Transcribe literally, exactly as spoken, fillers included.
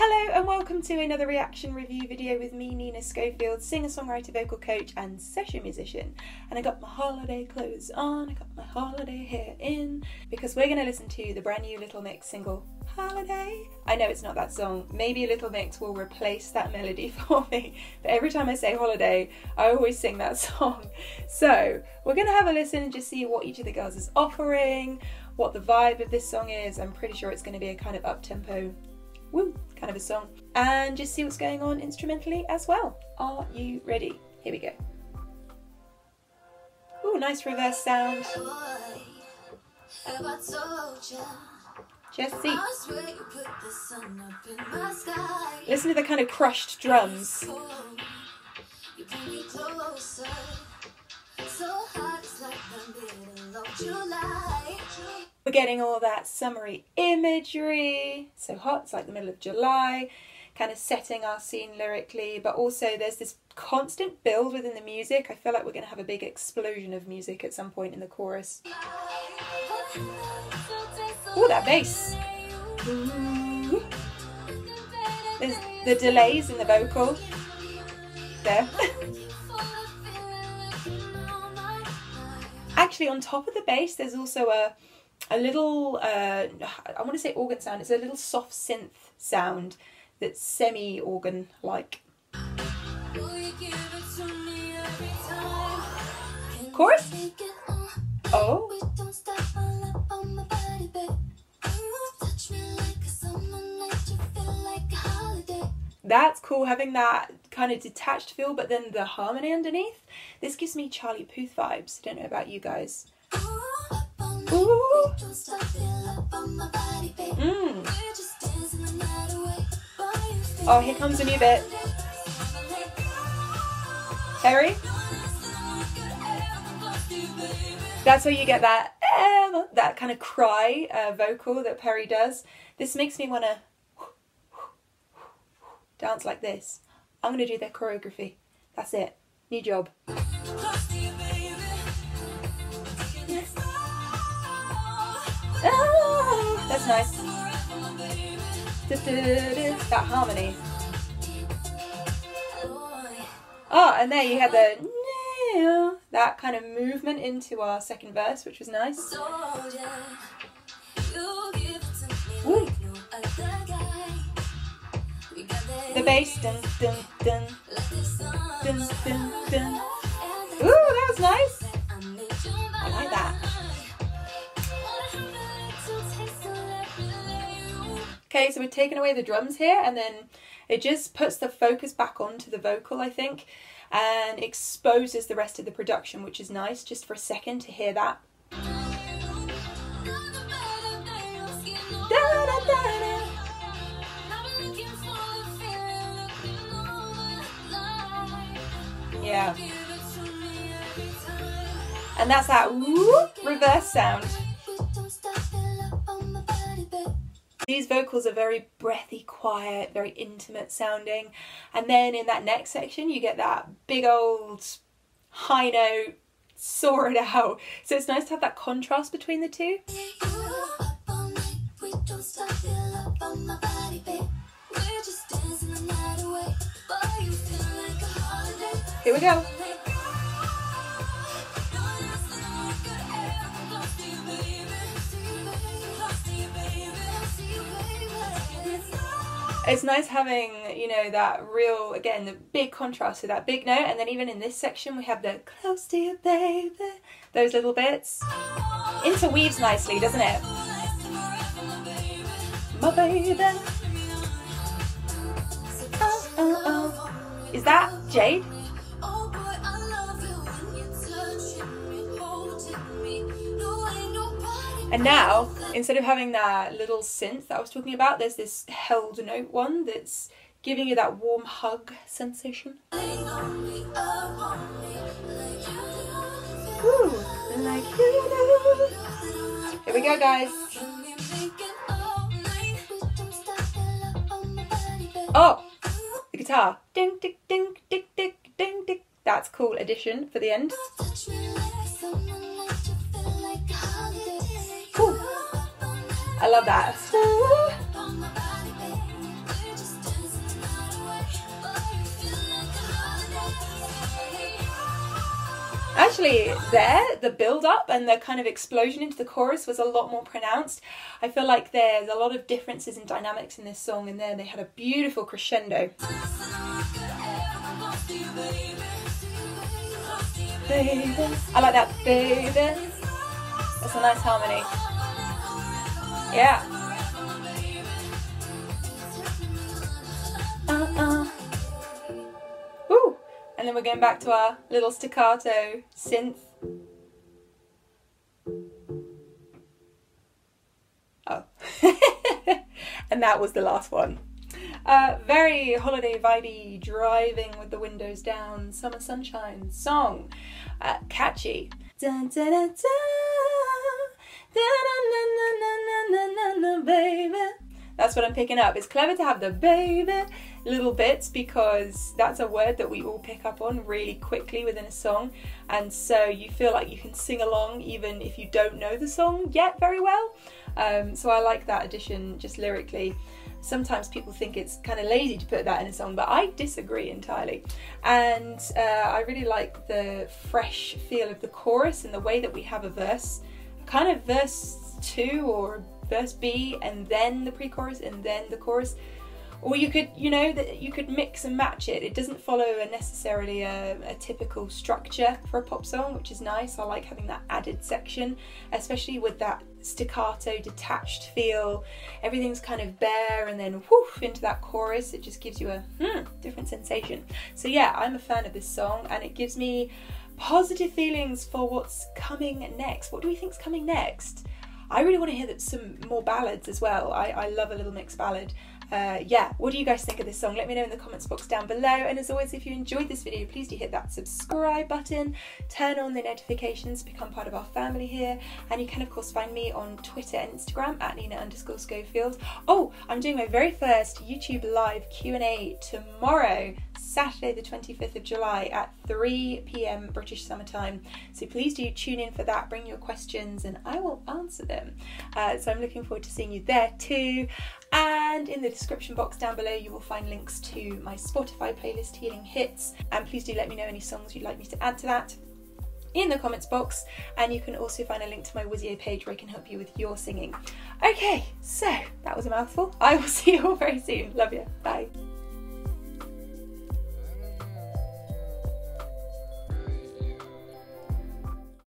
Hello and welcome to another reaction review video with me, Nina Schofield, singer-songwriter, vocal coach and session musician. And I got my holiday clothes on, I got my holiday hair in, because we're going to listen to the brand new Little Mix single, Holiday. I know it's not that song, maybe Little Mix will replace that melody for me, but every time I say holiday, I always sing that song. So we're going to have a listen and just see what each of the girls is offering, what the vibe of this song is. I'm pretty sure it's going to be a kind of up-tempo, woo, kind of a song, and just see what's going on instrumentally as well. Are you ready? Here we go. Ooh, nice reverse sound. Just see. Listen to the kind of crushed drums. We're getting all that summery imagery, so hot, it's like the middle of July, kind of setting our scene lyrically, but also there's this constant build within the music. I feel like we're going to have a big explosion of music at some point in the chorus. Oh, that bass. Ooh. There's the delays in the vocal. There. Actually, on top of the bass, there's also a A little, uh, I want to say organ sound, it's a little soft synth sound that's semi-organ-like. Chorus? Oh. That's cool, having that kind of detached feel, but then the harmony underneath. This gives me Charlie Puth vibes. I don't know about you guys. Ooh. Mm. Oh, here comes a new bit. Harry? That's where you get that eh, that kind of cry uh, vocal that Perry does. This makes me want to dance like this. I'm going to do their choreography. That's it. New job. Ah, that's nice. That harmony. Oh, and there you had the that kind of movement into our second verse, which was nice. Ooh. The bass. Dun, dun, dun. Dun, dun, dun. Ooh, that was nice. I like that. Okay, so we're taking away the drums here, and then it just puts the focus back onto the vocal, I think, and exposes the rest of the production, which is nice, just for a second to hear that. Yeah. And that's that whoop reverse sound. These vocals are very breathy, quiet, very intimate sounding. And then in that next section, you get that big old high note, soar it out. So it's nice to have that contrast between the two. Here we go. It's nice having, you know, that real, again, the big contrast to that big note, and then even in this section we have the close to you, baby, those little bits. Interweaves nicely, doesn't it? My baby. Oh, oh, oh. Is that Jade? And now, instead of having that little synth that I was talking about, there's this held note one that's giving you that warm hug sensation. Woo! Here we go, guys. Oh, the guitar. Ding, ding, ding, ding, ding, ding, ding. That's cool addition for the end. I love that. especially there, the build-up and the kind of explosion into the chorus was a lot more pronounced. I feel like there's a lot of differences in dynamics in this song, and there they had a beautiful crescendo. Baby. I like that, baby. That's a nice harmony. Yeah. Uh-uh. Woo! And then we're going back to our little staccato synth. Oh. And that was the last one. Uh, very holiday vibey, driving with the windows down, summer sunshine song, uh, catchy. Dun, dun, dun, dun, dun, dun, dun, dun, baby. That's what I'm picking up. It's clever to have the baby little bits because that's a word that we all pick up on really quickly within a song, and so you feel like you can sing along even if you don't know the song yet very well. Um, so I like that addition just lyrically. Sometimes people think it's kind of lazy to put that in a song, but I disagree entirely. And uh, I really like the fresh feel of the chorus and the way that we have a verse, kind of verse two or verse B, and then the pre-chorus and then the chorus. Or you could, you know, that you could mix and match it. It doesn't follow a necessarily a, a typical structure for a pop song, which is nice. I like having that added section, especially with that staccato, detached feel. Everything's kind of bare, and then whoosh into that chorus. It just gives you a hmm, different sensation. So yeah, I'm a fan of this song, and it gives me positive feelings for what's coming next. What do we think's coming next? I really want to hear that some more ballads as well. I, I love a Little Mix ballad. Uh, yeah, what do you guys think of this song? Let me know in the comments box down below, and as always, if you enjoyed this video, please do hit that subscribe button, turn on the notifications, become part of our family here, and you can of course find me on Twitter and Instagram at Nina underscore Schofield. Oh, I'm doing my very first YouTube live Q and A tomorrow, Saturday the twenty-fifth of July at three p m British Summer Time, so please do tune in for that, bring your questions, and I will answer them. Uh, so I'm looking forward to seeing you there too. And in the description box down below you will find links to my Spotify playlist Healing Hits, and please do let me know any songs you'd like me to add to that in the comments box, and you can also find a link to my Wisio page where I can help you with your singing. Okay, so that was a mouthful. I will see you all very soon. Love you. Bye.